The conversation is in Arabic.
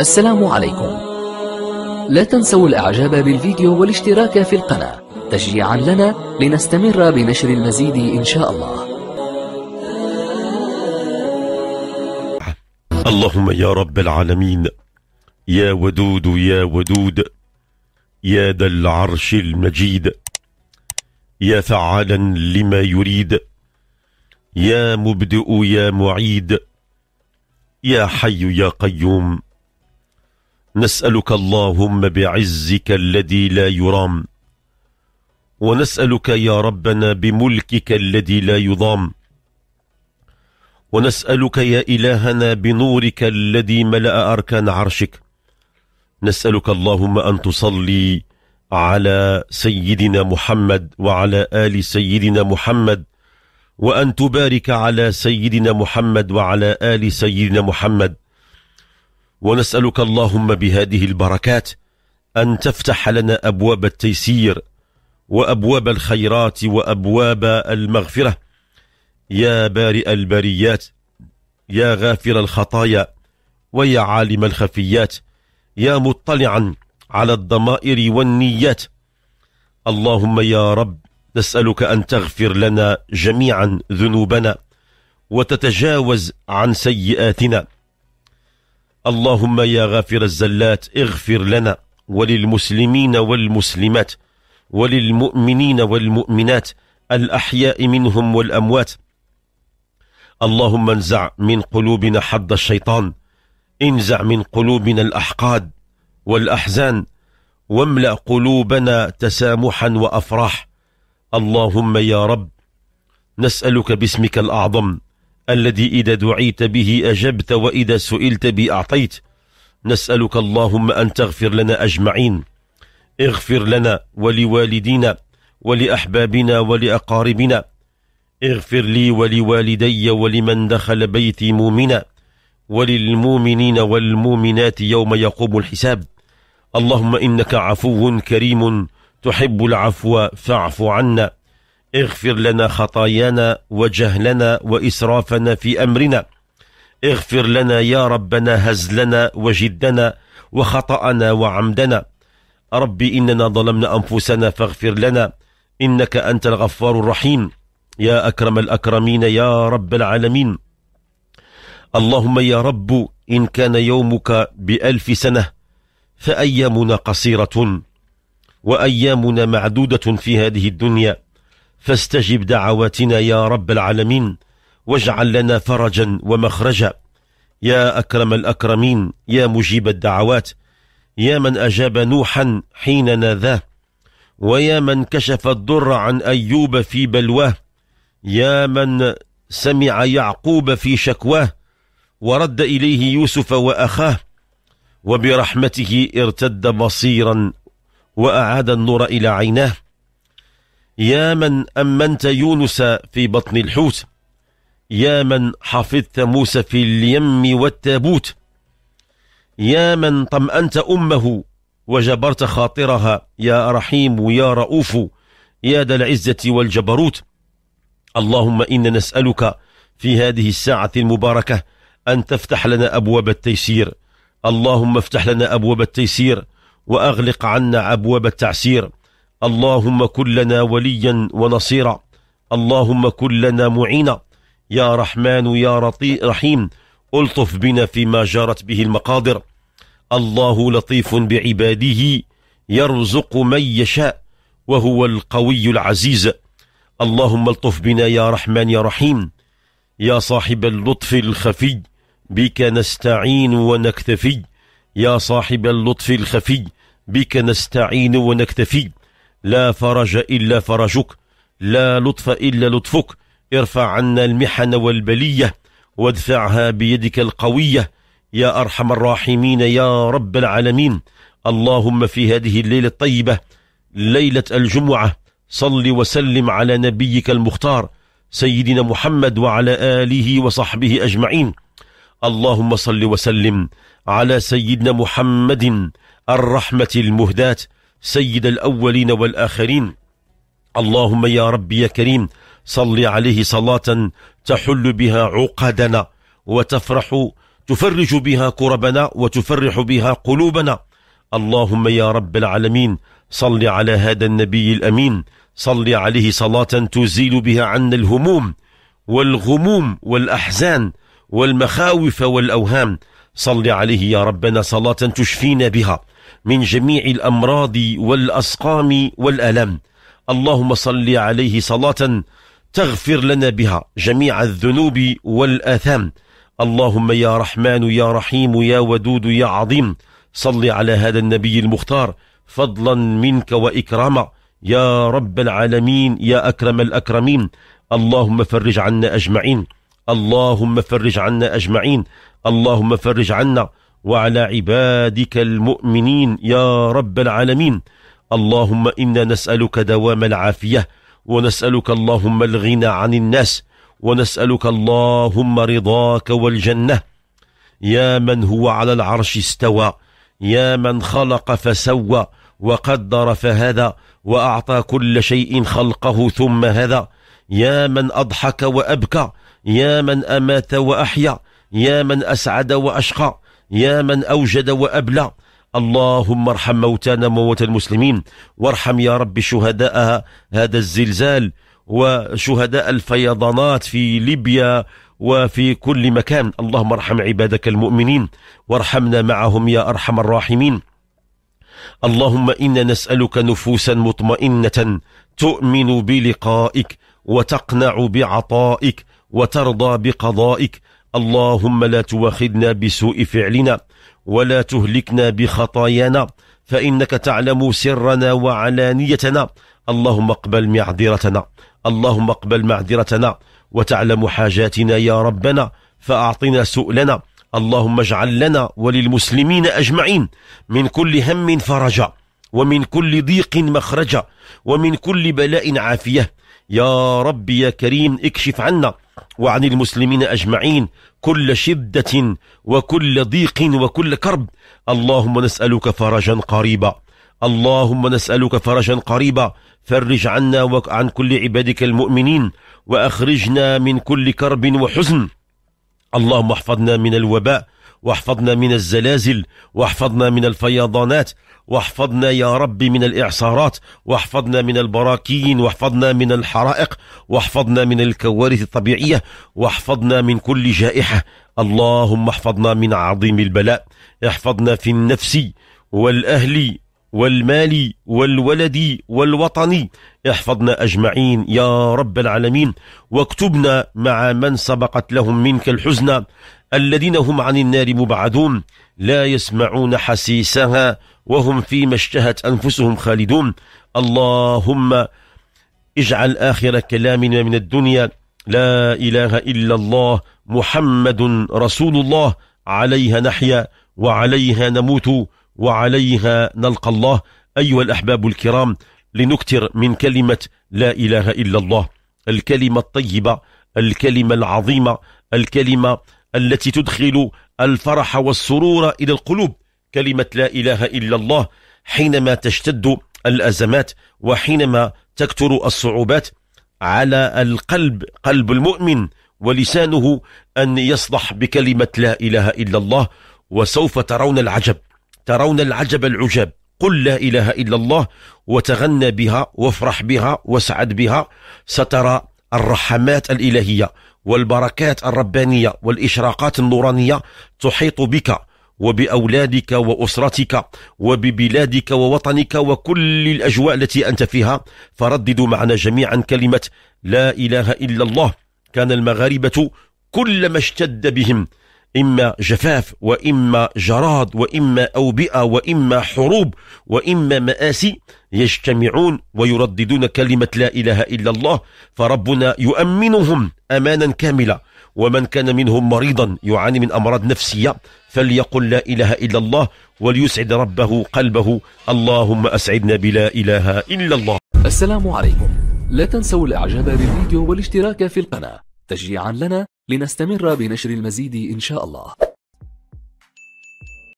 السلام عليكم. لا تنسوا الإعجاب بالفيديو والاشتراك في القناة تشجيعا لنا لنستمر بنشر المزيد إن شاء الله. اللهم يا رب العالمين، يا ودود يا ودود، يا ذا العرش المجيد، يا فعالا لما يريد، يا مبدئ يا معيد، يا حي يا قيوم، نسألك اللهم بعزك الذي لا يرام، ونسألك يا ربنا بملكك الذي لا يضام، ونسألك يا إلهنا بنورك الذي ملأ أركان عرشك، نسألك اللهم أن تصلي على سيدنا محمد وعلى آل سيدنا محمد، وأن تبارك على سيدنا محمد وعلى آل سيدنا محمد، ونسألك اللهم بهذه البركات أن تفتح لنا أبواب التيسير وأبواب الخيرات وأبواب المغفرة، يا بارئ البريات، يا غافر الخطايا، ويا عالم الخفيات، يا مطلعا على الضمائر والنيات. اللهم يا رب نسألك أن تغفر لنا جميعا ذنوبنا وتتجاوز عن سيئاتنا. اللهم يا غافر الزلات اغفر لنا وللمسلمين والمسلمات وللمؤمنين والمؤمنات الأحياء منهم والأموات. اللهم انزع من قلوبنا حد الشيطان، انزع من قلوبنا الأحقاد والأحزان، واملأ قلوبنا تسامحا وأفراح. اللهم يا رب نسألك باسمك الأعظم الذي إذا دعيت به أجبت وإذا سئلت به أعطيت، نسألك اللهم أن تغفر لنا أجمعين، اغفر لنا ولوالدينا ولأحبابنا ولأقاربنا، اغفر لي ولوالدي ولمن دخل بيتي مؤمنا، وللمؤمنين والمؤمنات يوم يقوم الحساب. اللهم إنك عفو كريم تحب العفو فاعف عنا، اغفر لنا خطايانا وجهلنا وإسرافنا في أمرنا، اغفر لنا يا ربنا هزلنا وجدنا وخطأنا وعمدنا. ربي إننا ظلمنا أنفسنا فاغفر لنا إنك أنت الغفار الرحيم، يا أكرم الأكرمين يا رب العالمين. اللهم يا رب إن كان يومك بألف سنة فأيامنا قصيرة وأيامنا معدودة في هذه الدنيا، فاستجب دعواتنا يا رب العالمين، واجعل لنا فرجا ومخرجا يا أكرم الأكرمين، يا مجيب الدعوات، يا من أجاب نوحا حين ناداه، ويا من كشف الضر عن أيوب في بلواه، يا من سمع يعقوب في شكواه ورد إليه يوسف وأخاه، وبرحمته ارتد بصيرا وأعاد النور إلى عيناه، يا من أمنت يونس في بطن الحوت، يا من حفظت موسى في اليم والتابوت، يا من طمأنت أمه وجبرت خاطرها، يا رحيم يا رؤوف، يا ذا العزة والجبروت. اللهم إنا نسألك في هذه الساعة المباركة أن تفتح لنا أبواب التيسير. اللهم افتح لنا أبواب التيسير وأغلق عنا أبواب التعسير. اللهم كن لنا وليا ونصيرا، اللهم كن لنا معينا، يا رحمن يا رحيم ألطف بنا فيما جرت به المقادر. الله لطيف بعباده يرزق من يشاء وهو القوي العزيز. اللهم الطف بنا يا رحمن يا رحيم، يا صاحب اللطف الخفي بك نستعين ونكتفي، يا صاحب اللطف الخفي بك نستعين ونكتفي. لا فرج إلا فرجك، لا لطف إلا لطفك، ارفع عنا المحن والبلية وادفعها بيدك القوية يا أرحم الراحمين يا رب العالمين. اللهم في هذه الليلة الطيبة، ليلة الجمعة، صل وسلم على نبيك المختار سيدنا محمد وعلى آله وصحبه أجمعين. اللهم صل وسلم على سيدنا محمد الرحمة المهداة، سيد الأولين والآخرين. اللهم يا رب يا كريم صل عليه صلاة تحل بها عقدنا وتفرح تفرج بها كربنا وتفرح بها قلوبنا. اللهم يا رب العالمين صل على هذا النبي الأمين، صل عليه صلاة تزيل بها عنا الهموم والغموم والأحزان والمخاوف والأوهام. صل عليه يا ربنا صلاة تشفينا بها من جميع الأمراض والأسقام والألم. اللهم صل عليه صلاة تغفر لنا بها جميع الذنوب والآثام. اللهم يا رحمن يا رحيم يا ودود يا عظيم، صل على هذا النبي المختار فضلا منك وإكراما يا رب العالمين يا أكرم الأكرمين. اللهم فرج عنا أجمعين، اللهم فرج عنا أجمعين، اللهم فرج عنا وعلى عبادك المؤمنين يا رب العالمين. اللهم إنا نسألك دوام العافية، ونسألك اللهم الغنى عن الناس، ونسألك اللهم رضاك والجنة. يا من هو على العرش استوى، يا من خلق فسوى وقدر فهدى وأعطى كل شيء خلقه ثم هدى، يا من أضحك وأبكى، يا من أمات وأحيا، يا من أسعد وأشقى، يا من أوجد وأبلى. اللهم ارحم موتانا وموتى المسلمين، وارحم يا رب شهداء هذا الزلزال وشهداء الفيضانات في ليبيا وفي كل مكان. اللهم ارحم عبادك المؤمنين وارحمنا معهم يا أرحم الراحمين. اللهم إنا نسألك نفوسا مطمئنة تؤمن بلقائك وتقنع بعطائك وترضى بقضائك. اللهم لا تواخذنا بسوء فعلنا ولا تهلكنا بخطايانا، فإنك تعلم سرنا وعلانيتنا. اللهم اقبل معذرتنا، اللهم اقبل معذرتنا، وتعلم حاجاتنا يا ربنا فأعطنا سؤلنا. اللهم اجعل لنا وللمسلمين أجمعين من كل هم فرجا، ومن كل ضيق مخرجا، ومن كل بلاء عافية. يا رب يا كريم اكشف عنا وعن المسلمين أجمعين كل شدة وكل ضيق وكل كرب. اللهم نسألك فرجا قريبا، اللهم نسألك فرجا قريبا، فرج عنا وعن كل عبادك المؤمنين، وأخرجنا من كل كرب وحزن. اللهم احفظنا من الوباء، واحفظنا من الزلازل، واحفظنا من الفيضانات، واحفظنا يا رب من الإعصارات، واحفظنا من البراكين، واحفظنا من الحرائق، واحفظنا من الكوارث الطبيعية، واحفظنا من كل جائحة. اللهم احفظنا من عظيم البلاء، احفظنا في النفس والأهل والمال والولد والوطني، احفظنا أجمعين يا رب العالمين، واكتبنا مع من سبقت لهم منك الحزنى، الذين هم عن النار مبعدون، لا يسمعون حسيسها وهم فيما اشتهت أنفسهم خالدون. اللهم اجعل آخر كلامنا من الدنيا لا إله إلا الله محمد رسول الله، عليها نحيا وعليها نموت وعليها نلقى الله. أيها الأحباب الكرام، لنكثر من كلمة لا إله إلا الله، الكلمة الطيبة، الكلمة العظيمة، الكلمة التي تدخل الفرح والسرور إلى القلوب. كلمة لا إله إلا الله حينما تشتد الأزمات وحينما تكثر الصعوبات على القلب، قلب المؤمن ولسانه، أن يصدح بكلمة لا إله إلا الله، وسوف ترون العجب، ترون العجب العجاب. قل لا إله إلا الله وتغنى بها وافرح بها واسعد بها، سترى الرحمات الإلهية والبركات الربانية والإشراقات النورانية تحيط بك وبأولادك وأسرتك وببلادك ووطنك وكل الأجواء التي أنت فيها. فرددوا معنا جميعا كلمة لا إله إلا الله. كان المغاربة كلما اشتد بهم إما جفاف وإما جراد وإما أوبئة وإما حروب وإما مآسي، يجتمعون ويرددون كلمة لا إله إلا الله، فربنا يؤمنهم أمانا كاملة. ومن كان منهم مريضا يعاني من أمراض نفسية فليقل لا إله إلا الله وليسعد ربه قلبه. اللهم أسعدنا بلا إله إلا الله. السلام عليكم، لا تنسوا الإعجاب بالفيديو والاشتراك في القناة تشجيعا لنا لنستمر بنشر المزيد إن شاء الله.